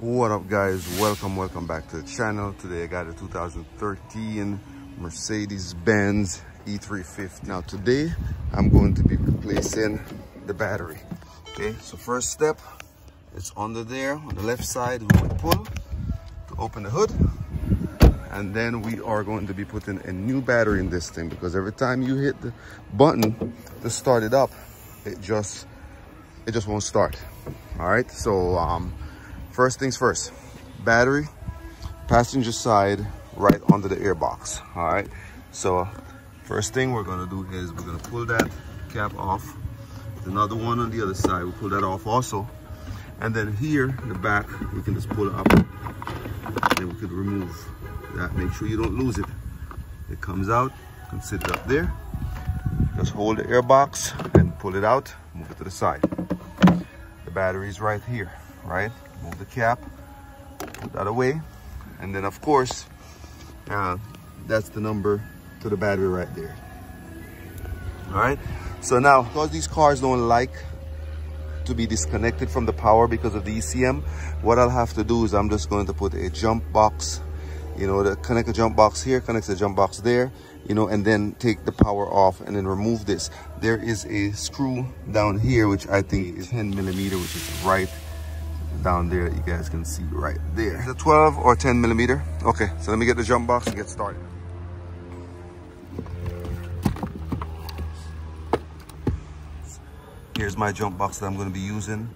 What up, guys? Welcome back to the channel. Today I got a 2013 Mercedes-Benz E350. Now today I'm going to be replacing the battery. Okay, so first step, it's under there on the left side. We will pull to open the hood, and then we are going to be putting a new battery in this thing, because every time you hit the button to start it up, it just won't start. All right, so first things first, battery, passenger side, right under the airbox. All right, so first thing we're gonna do is we're gonna pull that cap off. There's another one on the other side, we'll pull that off also. And then here in the back, we can just pull it up, and then we could remove that. Make sure you don't lose it. It comes out, you can sit it up there. Just hold the airbox and pull it out, move it to the side. The battery's right here, right? Move the cap, put that away, and then of course that's the number to the battery right there. All right, so now, because these cars don't like to be disconnected from the power because of the ECM, what I'll have to do is I'm just going to put a jump box, you know, to connect a jump box here, connects a jump box there, you know, and then take the power off and then remove this. There is a screw down here which I think is 10mm, which is right down there, you guys can see right there. Is it 12 or 10mm? Okay, so let me get the jump box and get started. Here's my jump box that I'm going to be using.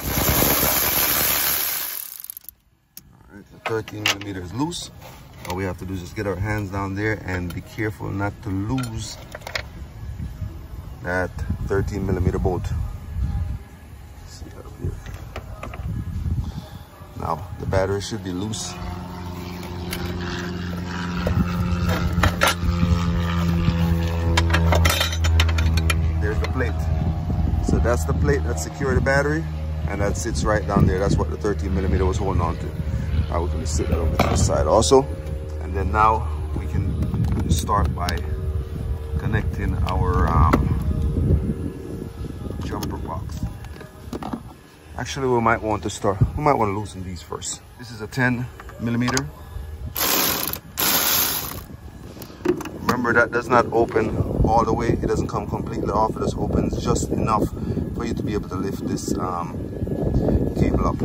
All right, the 13mm is loose. All we have to do is just get our hands down there and be careful not to lose that 13mm bolt. Now, the battery should be loose. There's the plate. So that's the plate that secured the battery, and that sits right down there. That's what the 13mm was holding on to. Now we're gonna sit that over to the side also. And then now we can start by connecting our jumper box. Actually, we might want to loosen these first. This is a 10mm. Remember, that does not open all the way. It doesn't come completely off. It just opens just enough for you to be able to lift this cable up.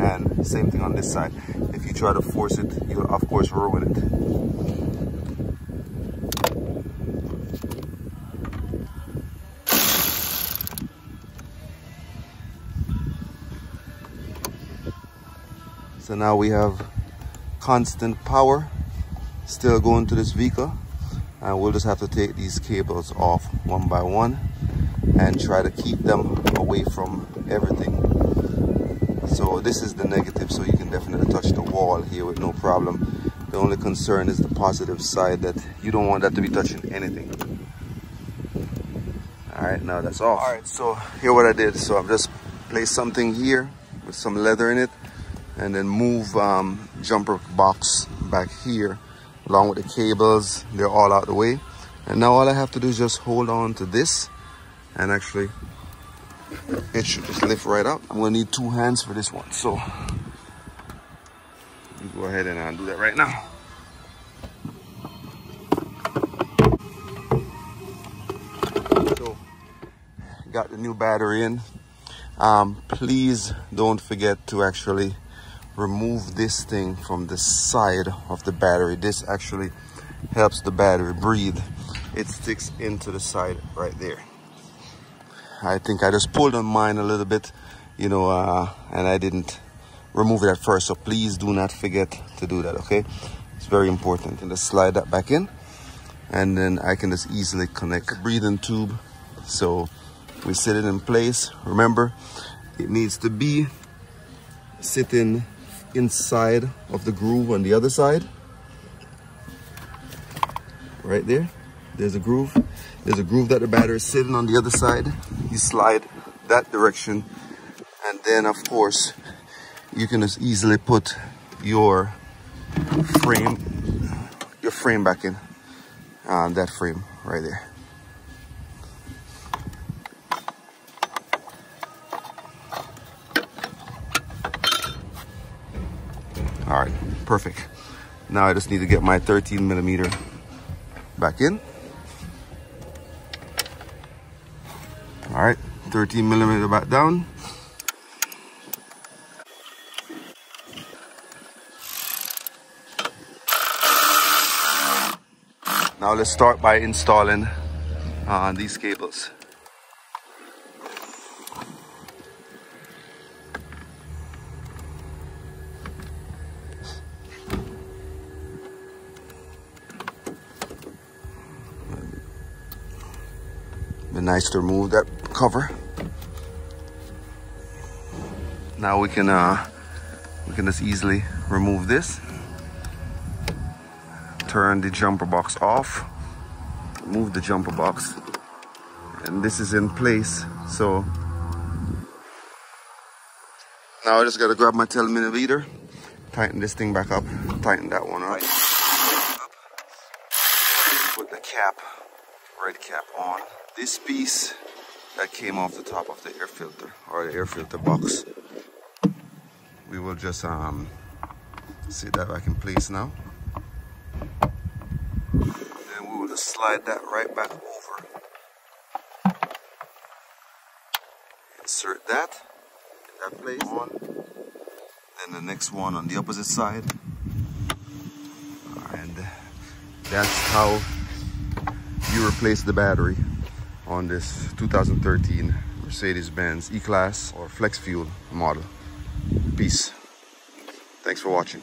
And same thing on this side. If you try to force it, you'll of course ruin it. So now we have constant power still going to this vehicle, and we'll just have to take these cables off one by one and try to keep them away from everything. So this is the negative, so you can definitely touch the wall here with no problem. The only concern is the positive side, that you don't want that to be touching anything. All right, now that's off. All right, so here what I did, so I've just placed something here with some leather in it, and then move jumper box back here along with the cables. They're all out the way, and now all I have to do is just hold on to this, and actually it should just lift right up. I'm gonna need two hands for this one, so you go ahead and I'll do that right now. So got the new battery in. Please don't forget to actually remove this thing from the side of the battery. This actually helps the battery breathe. It sticks into the side right there. I think I just pulled on mine a little bit, you know, and I didn't remove it at first. So please do not forget to do that, okay? It's very important. And just slide that back in, and then I can just easily connect the breathing tube. So we sit it in place. Remember, it needs to be sitting inside of the groove on the other side. Right there, there's a groove. There's a groove that the battery is sitting on the other side. You slide that direction, and then of course you can just easily put your frame back in. That frame right there. All right, perfect. Now I just need to get my 13mm back in. All right, 13mm back down. Now let's start by installing these cables. Nice to remove that cover. Now we can just easily remove this. Turn the jumper box off. Remove the jumper box, and this is in place. So now I just gotta grab my 10mm, tighten this thing back up, tighten that one up. Put the cap, red cap on. This piece that came off the top of the air filter or the air filter box, we will just sit that back in place now. And we will just slide that right back over. Insert that in that place. One. Then the next one on the opposite side. And that's how you replace the battery on this 2013 Mercedes-Benz E-Class or Flex Fuel model. Peace. Thanks for watching.